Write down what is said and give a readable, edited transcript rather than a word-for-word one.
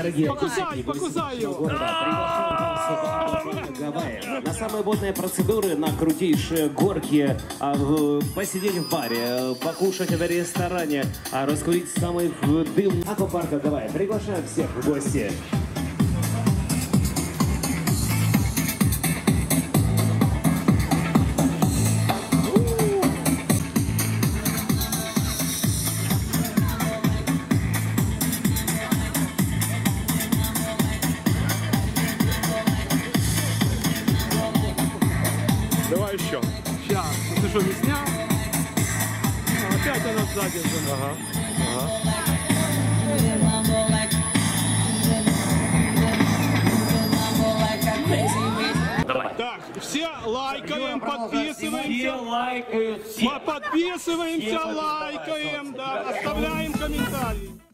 дорогие покусай, покусаю! На самые водные процедуры, на крутейшие горки, посидеть в баре, покушать в ресторане, раскурить самый дым аквапарка Гавайи. Приглашаем всех в гости. Давай еще. Сейчас. Ты что, не снял? Опять она сзади же. Ага. Ага. Давай. Так, все лайкаем, подписываемся. Все лайкают. Подписываемся, лайкаем, да, оставляем комментарии.